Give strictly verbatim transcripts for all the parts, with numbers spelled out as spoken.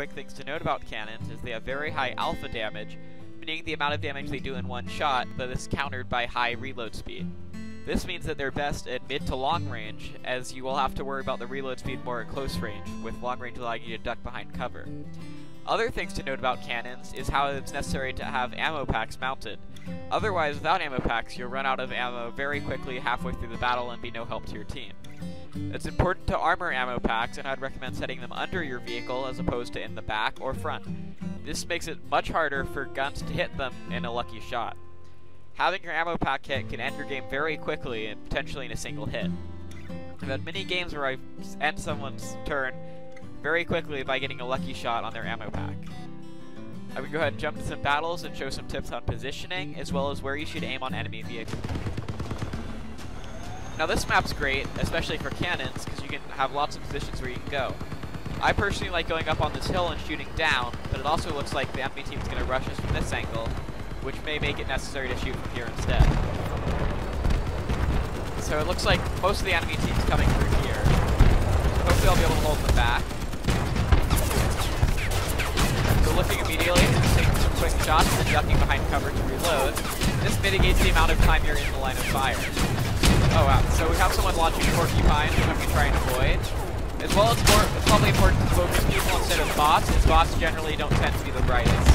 quick things to note about cannons is they have very high alpha damage, meaning the amount of damage they do in one shot, but this is countered by high reload speed. This means that they're best at mid to long range, as you will have to worry about the reload speed more at close range, with long range allowing you to duck behind cover. Other things to note about cannons is how it's necessary to have ammo packs mounted. Otherwise, without ammo packs, you'll run out of ammo very quickly halfway through the battle and be no help to your team. It's important to armor ammo packs, and I'd recommend setting them under your vehicle as opposed to in the back or front. This makes it much harder for guns to hit them in a lucky shot. Having your ammo pack hit can end your game very quickly and potentially in a single hit. I've had many games where I end someone's turn very quickly by getting a lucky shot on their ammo pack. I would go ahead and jump to some battles and show some tips on positioning, as well as where you should aim on enemy vehicles. Now this map's great, especially for cannons, because you can have lots of positions where you can go. I personally like going up on this hill and shooting down, but it also looks like the enemy team's going to rush us from this angle, which may make it necessary to shoot from here instead. So it looks like most of the enemy team's coming through here. Hopefully I'll be able to hold them back. So looking immediately, taking some quick shots and then ducking behind cover to reload. This mitigates the amount of time you're in the line of fire. Oh wow, so we have someone launching Porcupine, which I'm going to try and avoid. As well as more, it's probably important to focus people instead of bots, as bots generally don't tend to be the brightest.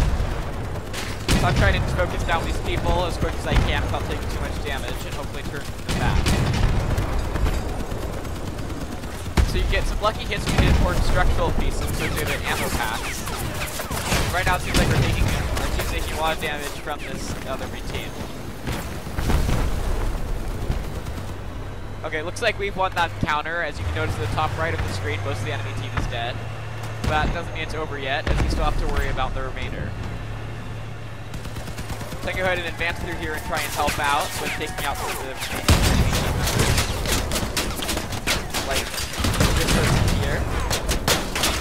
So I'm trying to focus down these people as quick as I can without taking too much damage and hopefully turn them back. So you get some lucky hits we did for structural pieces, so do the ammo packs. Right now it seems like we're taking, our team's taking a lot of damage from this other routine. Okay, looks like we've won that counter. As you can notice at the top right of the screen, most of the enemy team is dead. But that doesn't mean it's over yet, as you still have to worry about the remainder. So I can go ahead and advance through here and try and help out with taking out the enemy team. Like this person here.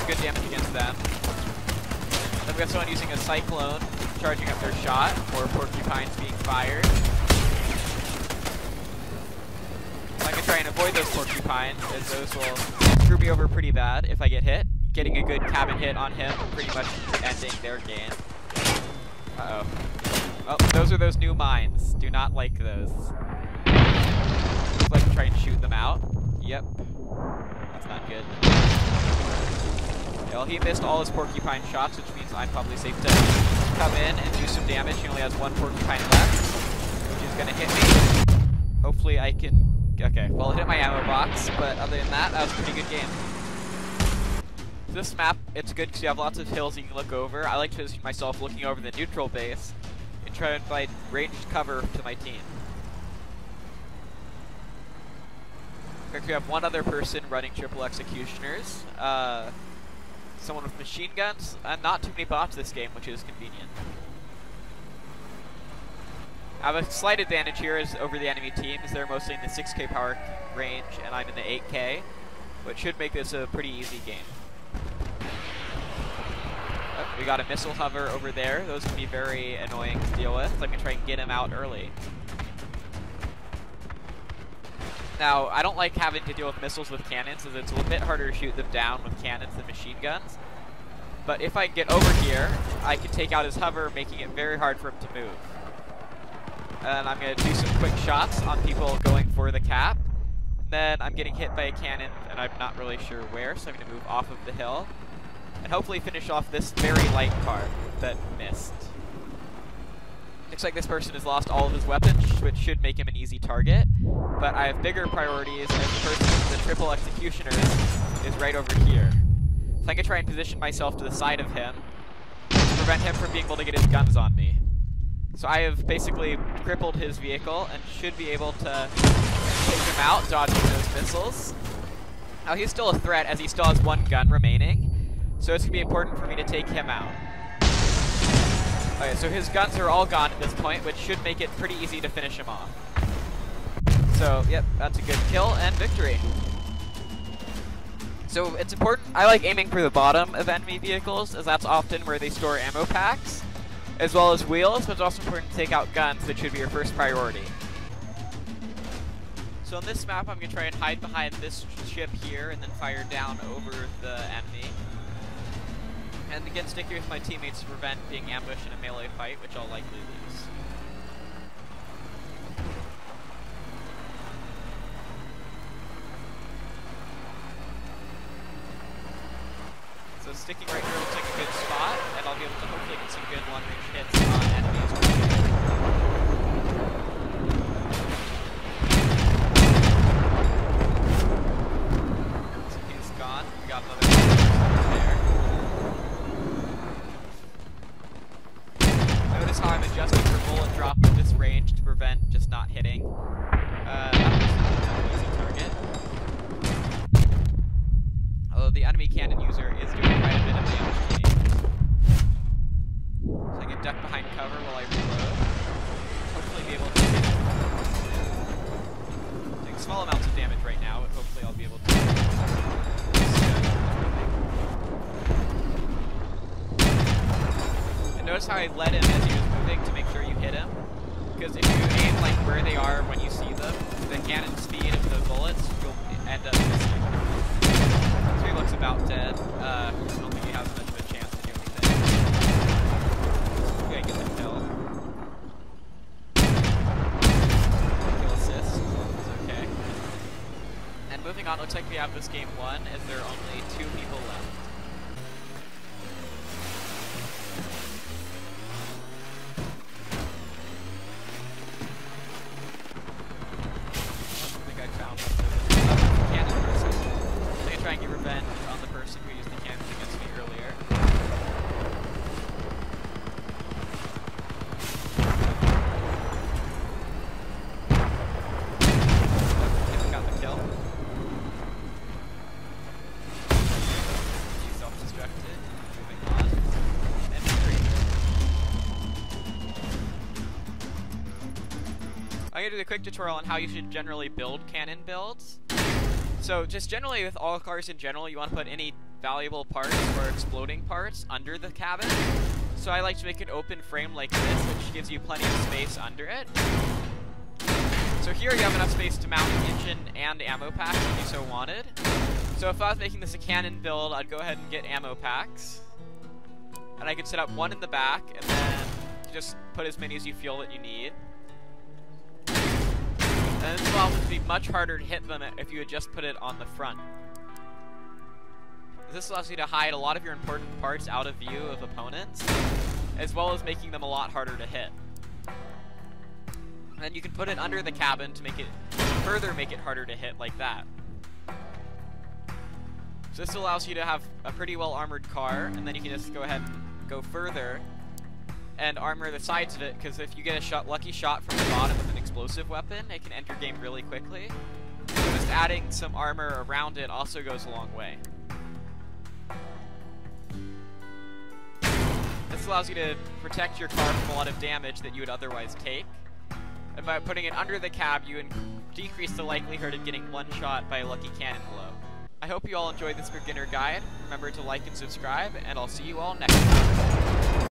Good damage against them. Then we've got someone using a cyclone, charging up their shot, or porcupines being fired. So I can try and avoid those porcupines, as those will screw me over pretty bad if I get hit. Getting a good cabin hit on him, pretty much ending their game. Uh oh. Oh, those are those new mines. Do not like those. Just like to try and shoot them out. Yep. That's not good. Well, he missed all his porcupine shots, which means I'm probably safe to come in and do some damage. He only has one porcupine left, which is going to hit me. Hopefully I can... Okay, well it hit my ammo box, but other than that, that was a pretty good game. This map, it's good because you have lots of hills you can look over. I like to position myself looking over the neutral base. Try to invite ranged cover to my team. In fact, we have one other person running triple executioners, uh, someone with machine guns, and not too many bots this game, which is convenient. I have a slight advantage here is over the enemy team, as they're mostly in the six K power range, and I'm in the eight K, which should make this a pretty easy game. We got a missile hover over there. Those can be very annoying to deal with, so I can try and get him out early. Now, I don't like having to deal with missiles with cannons, as it's a bit harder to shoot them down with cannons than machine guns. But if I get over here, I can take out his hover, making it very hard for him to move. And I'm going to do some quick shots on people going for the cap. And then I'm getting hit by a cannon, and I'm not really sure where, so I'm going to move off of the hill. And hopefully finish off this very light car that missed. Looks like this person has lost all of his weapons, which should make him an easy target. But I have bigger priorities, and the person, the triple executioner, is right over here. So I can try and position myself to the side of him to prevent him from being able to get his guns on me. So I have basically crippled his vehicle and should be able to take him out, dodging those missiles. Now he's still a threat, as he still has one gun remaining. So it's going to be important for me to take him out. Okay, so his guns are all gone at this point, which should make it pretty easy to finish him off. So, yep, that's a good kill and victory. So it's important, I like aiming for the bottom of enemy vehicles, as that's often where they store ammo packs, as well as wheels, but it's also important to take out guns, which should be your first priority. So on this map, I'm going to try and hide behind this ship here, and then fire down over the enemy. and get sticky with my teammates to prevent being ambushed in a melee fight, which I'll likely lose. So sticking right here looks like a good spot, and I'll be able to hopefully get some good long-range hits on enemies. Notice how I led him as he was moving to make sure you hit him, because if you aim like where they are when you see them, the cannon speed of the bullets, you'll end up missing. So he looks about dead. Uh, I don't think he has much of a chance to do anything. Okay, get the kill. Kill assist. It's okay. And moving on, looks like we have this game won, as there are only two people left. I'm going to do a quick tutorial on how you should generally build cannon builds. So just generally with all cars in general, you want to put any valuable parts or exploding parts under the cabin. So I like to make an open frame like this, which gives you plenty of space under it. So here you have enough space to mount an engine and ammo packs if you so wanted. So if I was making this a cannon build, I'd go ahead and get ammo packs. And I could set up one in the back and then just put as many as you feel that you need. And this allows it to be much harder to hit them if you had just put it on the front. This allows you to hide a lot of your important parts out of view of opponents, as well as making them a lot harder to hit. And then you can put it under the cabin to make it further make it harder to hit like that. So this allows you to have a pretty well armored car, and then you can just go ahead and go further and armor the sides of it, because if you get a shot, lucky shot from the bottom of an explosive weapon, it can end your game really quickly. So just adding some armor around it also goes a long way. This allows you to protect your car from a lot of damage that you would otherwise take. And by putting it under the cab, you decrease the likelihood of getting one shot by a lucky cannon blow. I hope you all enjoyed this beginner guide. Remember to like and subscribe, and I'll see you all next time.